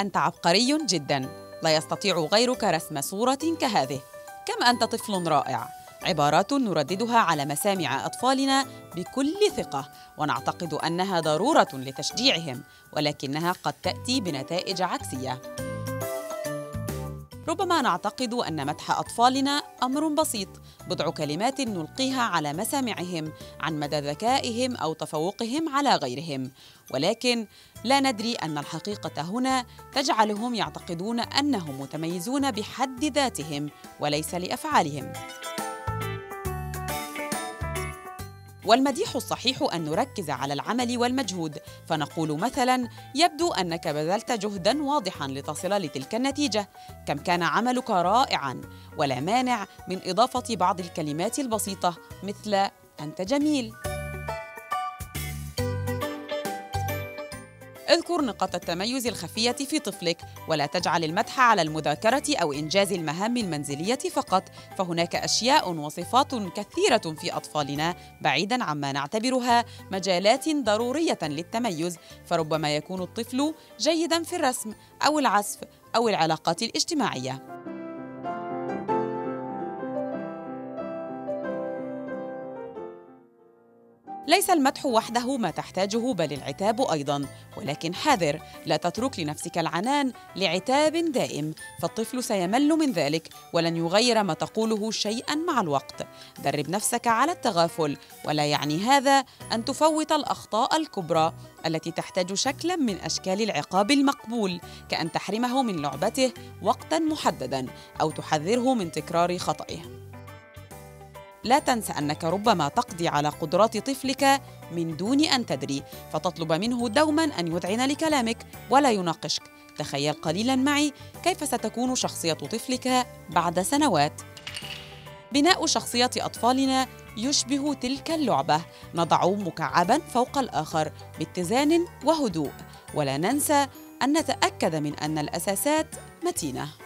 أنت عبقري جداً، لا يستطيع غيرك رسم صورة كهذه. كم أنت طفل رائع. عبارات نرددها على مسامع أطفالنا بكل ثقة، ونعتقد أنها ضرورة لتشجيعهم، ولكنها قد تأتي بنتائج عكسية. ربما نعتقد أن مدح أطفالنا أمر بسيط، بضع كلمات نلقيها على مسامعهم عن مدى ذكائهم أو تفوقهم على غيرهم، ولكن لا ندري أن الحقيقة هنا تجعلهم يعتقدون أنهم متميزون بحد ذاتهم وليس لأفعالهم. والمديح الصحيح أن نركز على العمل والمجهود، فنقول مثلاً: يبدو أنك بذلت جهداً واضحاً لتصل لتلك النتيجة، كم كان عملك رائعاً. ولا مانع من إضافة بعض الكلمات البسيطة مثل أنت جميل. اذكر نقاط التميز الخفية في طفلك، ولا تجعل المدح على المذاكرة أو إنجاز المهام المنزلية فقط، فهناك أشياء وصفات كثيرة في أطفالنا بعيداً عما نعتبرها مجالات ضرورية للتميز، فربما يكون الطفل جيداً في الرسم أو العزف أو العلاقات الاجتماعية. ليس المدح وحده ما تحتاجه، بل العتاب أيضاً، ولكن حذر، لا تترك لنفسك العنان لعتاب دائم، فالطفل سيمل من ذلك ولن يغير ما تقوله شيئاً مع الوقت. درب نفسك على التغافل، ولا يعني هذا أن تفوت الأخطاء الكبرى التي تحتاج شكلاً من أشكال العقاب المقبول، كأن تحرمه من لعبته وقتاً محدداً أو تحذره من تكرار خطئه. لا تنس أنك ربما تقضي على قدرات طفلك من دون أن تدري، فتطلب منه دوماً أن يذعن لكلامك ولا يناقشك. تخيل قليلاً معي كيف ستكون شخصية طفلك بعد سنوات. بناء شخصية أطفالنا يشبه تلك اللعبة، نضع مكعباً فوق الآخر باتزان وهدوء، ولا ننسى أن نتأكد من أن الأساسات متينة.